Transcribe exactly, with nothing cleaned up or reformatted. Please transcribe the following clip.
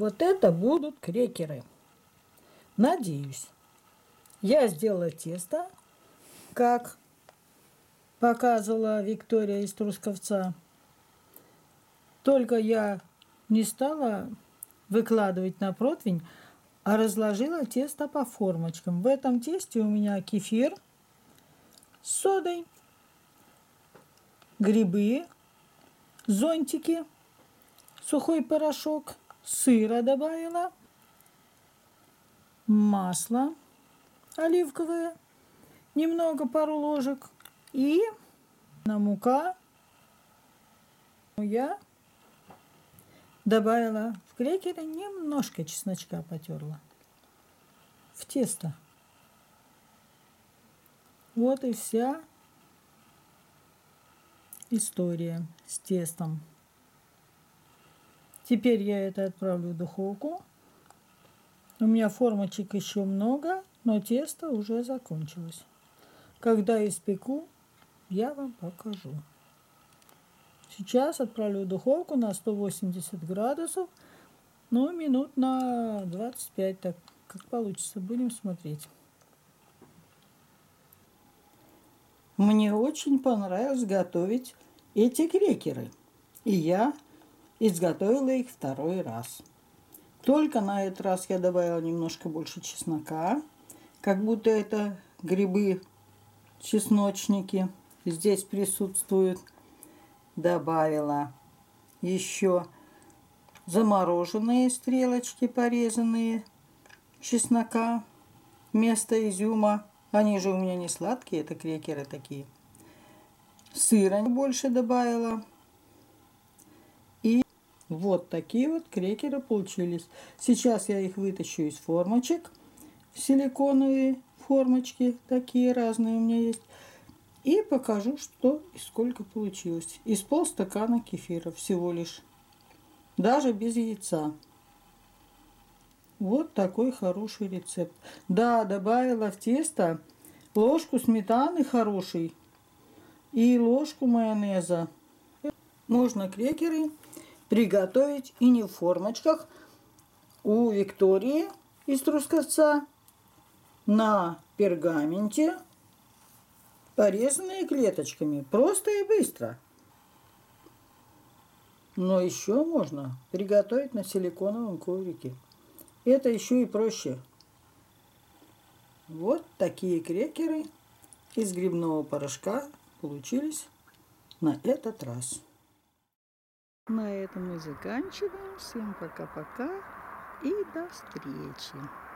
Вот это будут крекеры. Надеюсь. Я сделала тесто, как показывала Виктория из Трусковца. Только я не стала выкладывать на противень, а разложила тесто по формочкам. В этом тесте у меня кефир с содой, грибы, зонтики, сухой порошок, сыра добавила, масло оливковое, немного, пару ложек, и мука. Я добавила в крекеры, немножко чесночка потерла в тесто. Вот и вся история с тестом. Теперь я это отправлю в духовку. У меня формочек еще много, но тесто уже закончилось. Когда испеку, я вам покажу. Сейчас отправлю в духовку на сто восемьдесят градусов, ну, минут на двадцать пять, так как получится, будем смотреть. Мне очень понравилось готовить эти крекеры, и я изготовила их второй раз. Только на этот раз я добавила немножко больше чеснока, как будто это грибы, чесночники здесь присутствуют. Добавила еще замороженные стрелочки, порезанные чеснока вместо изюма. Они же у меня не сладкие, это крекеры такие. Сыра больше добавила. И вот такие вот крекеры получились. Сейчас я их вытащу из формочек. Силиконовые формочки такие разные у меня есть. И покажу, что и сколько получилось. Из полстакана кефира всего лишь. Даже без яйца. Вот такой хороший рецепт. Да, добавила в тесто ложку сметаны хорошей и ложку майонеза. Можно крекеры приготовить и не в формочках. У Виктории из Трусковца на пергаменте. Порезанные клеточками, просто и быстро. Но еще можно приготовить на силиконовом коврике. Это еще и проще. Вот такие крекеры из грибного порошка получились на этот раз. На этом мы заканчиваем. Всем пока-пока и до встречи.